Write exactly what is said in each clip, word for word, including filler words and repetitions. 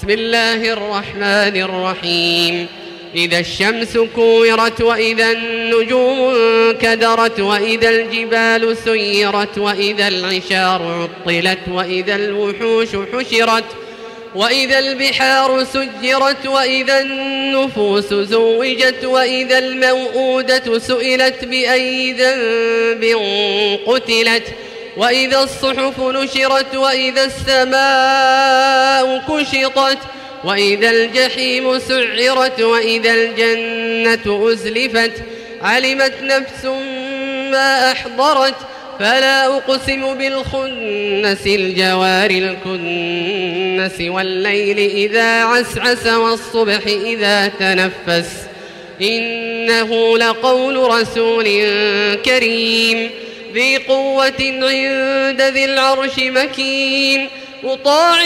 بسم الله الرحمن الرحيم إذا الشمس كورت وإذا النجوم كدرت وإذا الجبال سيرت وإذا العشار عطلت وإذا الوحوش حشرت وإذا البحار سجرت وإذا النفوس زوجت وإذا الموءودة سئلت بأي ذنب قتلت وإذا الصحف نشرت وإذا السماء كشطت وإذا الجحيم سعرت وإذا الجنة أزلفت علمت نفس ما أحضرت فلا أقسم بالخنس الجوار الكنس والليل إذا عسعس والصبح إذا تنفس إنه لقول رسول كريم ذي قوة عند ذي العرش مكين مطاع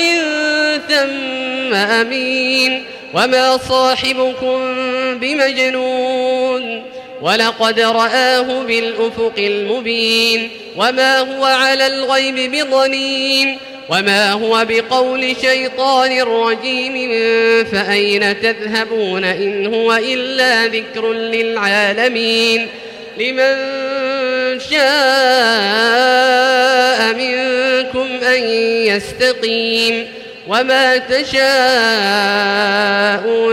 ثم أمين وما صاحبكم بمجنون ولقد رآه بالأفق المبين وما هو على الغيب بضنين وما هو بقول شيطان رجيم فأين تذهبون إن هو إلا ذكر للعالمين لمن شاء منكم أن يستقيم وما تشاءون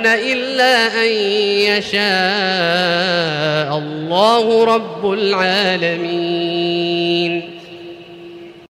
إلا أن يشاء الله رب العالمين.